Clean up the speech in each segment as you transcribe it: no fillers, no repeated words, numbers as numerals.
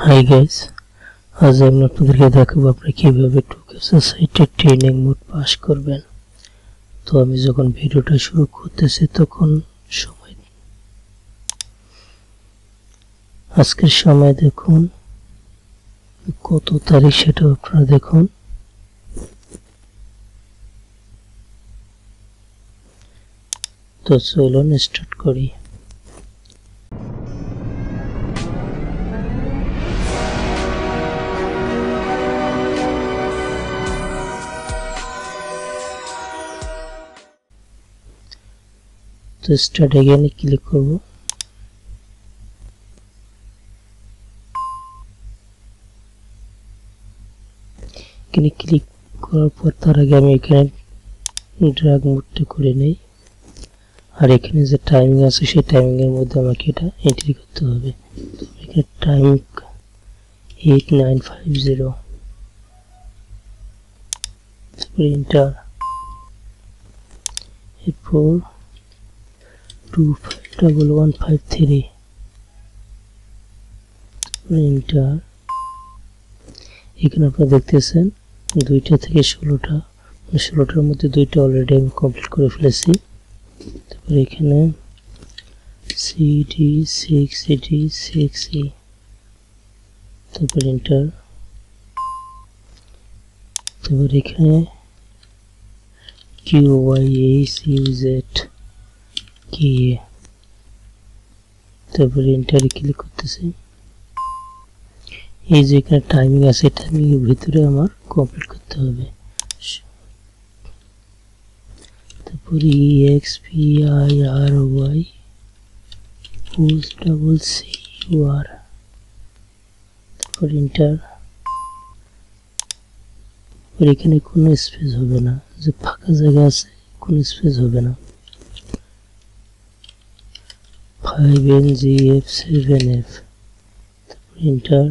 Hi guys, as I am not going to talk about the keyboard exercise training mode pass korben. So I am video to shuru korte se tokhon shomoy. Ajker shomoy dekhun koto tarikh seta apnara dekhun. To cholun start kori. So start again click করব এখানে click করার পর তার আগে আমি এখানে drag মুভটা করে নেই আর এখানে যে টাইমিং আছে সেই টাইমিং এর মধ্যে আমাকে এটা এন্ট্রি করতে হবে এখানে টাইম 8950 প্রিন্টার এরপর 25153 printer এখানে আপনারা দেখতেছেন দুইটা থেকে 16টা 16টার মধ্যে দুইটা অলরেডি আমি কমপ্লিট করে ফেলেছি তারপর এখানে CD 6E তো printer তারপর এখানে QYACZ किए तब इंटर क्लिक करते से ये जो एक टाइमिंग ऐसे टाइमिंग के भीतर हमार कंप्लीट करते होंगे तब पूरी EXPIRY POST CUR तब इंटर और एक ने कौन स्पेस होगा ना जो फाका जगह से कौन स्पेस होगा ना 5NGF7F printer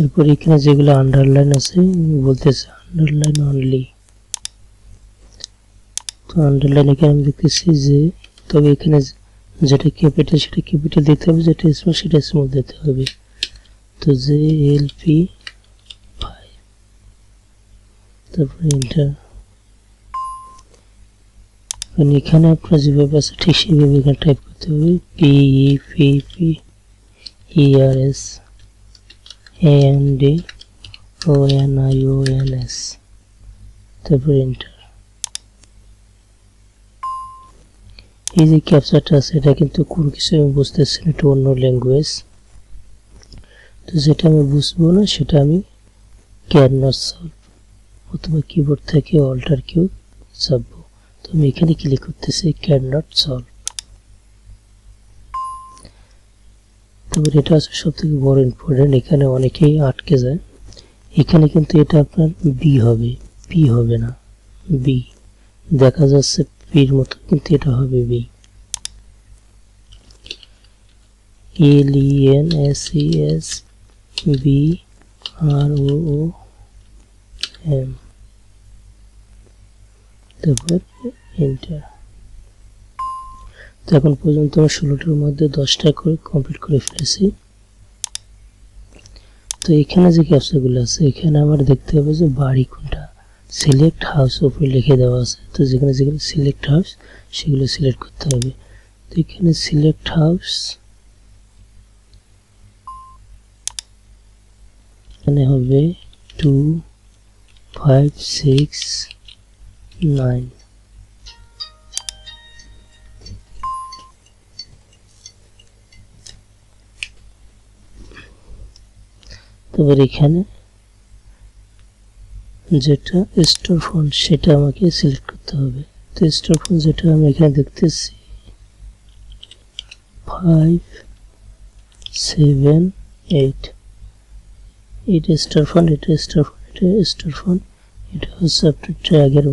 এরপর এখানে যেগুলো আন্ডারলাইন আছে বলতেছে আন্ডারলাইন অনলি তো আন্ডারলাইন এখানে আমি দেখতেছি যে তবে এখানে যেটা ক্যাপিটাল সেটা ক্যাপিটাল দিতে হবে যেটা স্মল সেটা স্মল দিতে হবে তো JLP5 তো printer and you can approach the web as a tissue we can type to PEPERS AND ONIONS the printer is a capture task that I can to cookies and boost the senator no language to set a boost bonus shatami cannot solve with my keyboard take a alter cube sub तो मैं इकने click करते से can not solve तो ये type से शब्द की बहुत इम्पोर्टेंट इकने वाले के आठ के जाए इकने किंतु ये टाइप पर बी होगे ना बी देखा जाए से पीर मत किंतु ये टाइप होगे बी LENSES BROOM तब इंटर तो अपन पोज़न तो हम शुल्टर मध्य 10टा कोई कंप्लीट करें फिर से तो एक है ना जो क्या से गुला से एक है ना हमारे देखते हैं बस बाड़ी कुंडा सिलेक्ट हाउस ऊपर लिखे दवा से तो जिकने जिकने सिलेक्ट हाउस शिगले सिलेक्ट करता है तो एक है ना सिलेक्ट हाउस यानी होगे 2 5 6 9 तो फिर इखने जेटा स्टोरफोन शेटा हम क्या सिलेक्ट करते होंगे तो स्टोरफोन जेटा हम इखने देखते हैं 5 7 8 it store phone it was up to trigger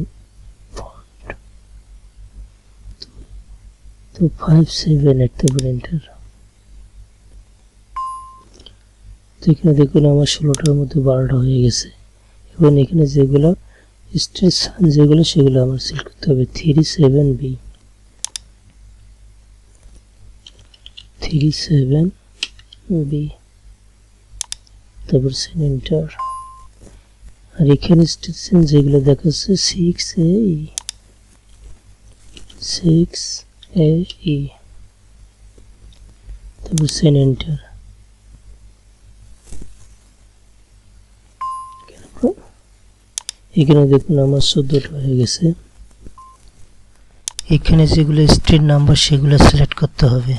तो 5 7 8 तो प्रिंटर तो इखने देखो ना हमारे शुल्टर में तो 12 होएगा से ये वो इखने जेगुला स्ट्रेस जेगुला शेगुला हमारे सिल्क तो अभी 3 7 बी 37 তারপর এন্টার আর এখানে স্টেশন যেগুলো দেখাচ্ছে 6 AE তারপর এন্টার এখানে দেখুন আমার 14টা হয়ে গেছে এখানে যেগুলো স্ট্রিট নাম্বার সেগুলো সিলেক্ট করতে হবে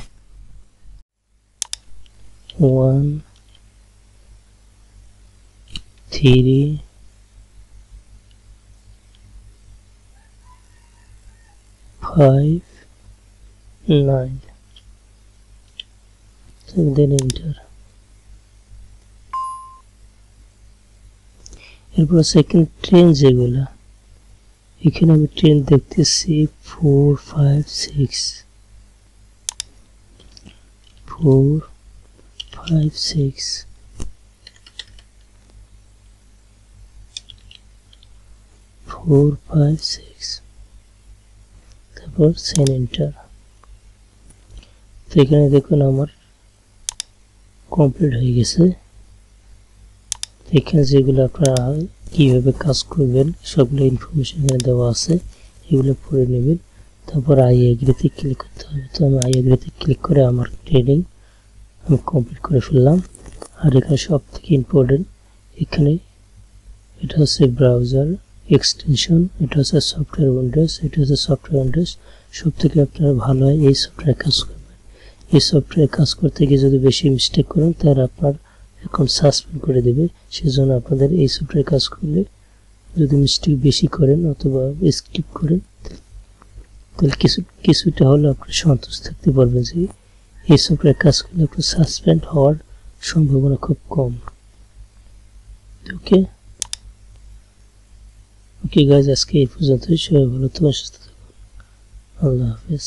1 3 5 9 then enter এরপর সেকেন্ড ট্রেন যেগুলো এখানে আমি ট্রেন দেখতেছি 4 5 6 তারপর সেন এন্টার তো এখানে দেখুন আমার কমপ্লিট হয়ে গেছে এখানে যেগুলো আপনারা কিভাবে কাজ করবেন সবগুলো ইনফরমেশন এখানে দেওয়া আছে এগুলো পড়ে নেবেন তারপর আই এগ্রিতে ক্লিক করতে হবে তো আমি আই এগ্রিতে ক্লিক করে আমার ট্রেনিং আমি কমপ্লিট করে ফেললাম আর এখানে সবথেকে ইম্পর্টেন্ট এখানে এটা হচ্ছে ব্রাউজার এক্সটেনশন এটা হচ্ছে সফটওয়্যার উইন্ডোজ এটা হচ্ছে সফটওয়্যার উইন্ডোজ সবথেকে আপনারা ভালো হয় এই সফটওয়্যার কাজ করবেন এই সফটওয়্যার কাজ করতে গিয়ে যদি বেশি মিস্টেক করেন তাহলে আপনার এখন সাসপেন্ড করে দেবে সেজন্য আপনাদের এই সফটওয়্যার কাজ করলে যদি মিস্টেক বেশি করেন অথবা স্কিপ করেন তাহলে কিছুটা হলে আপনি সন্তুষ্ট থাকতে পারবেন যে এই সফটওয়্যার কাজ করলে আপনার সাসপেন্ড হওয়ার সম্ভাবনা খুব কম ওকে ওকে গাইজ আজকে এই পর্যন্তই সবাই ভালো থাকুন সুস্থ থাকুন আল্লাহ হাফেজ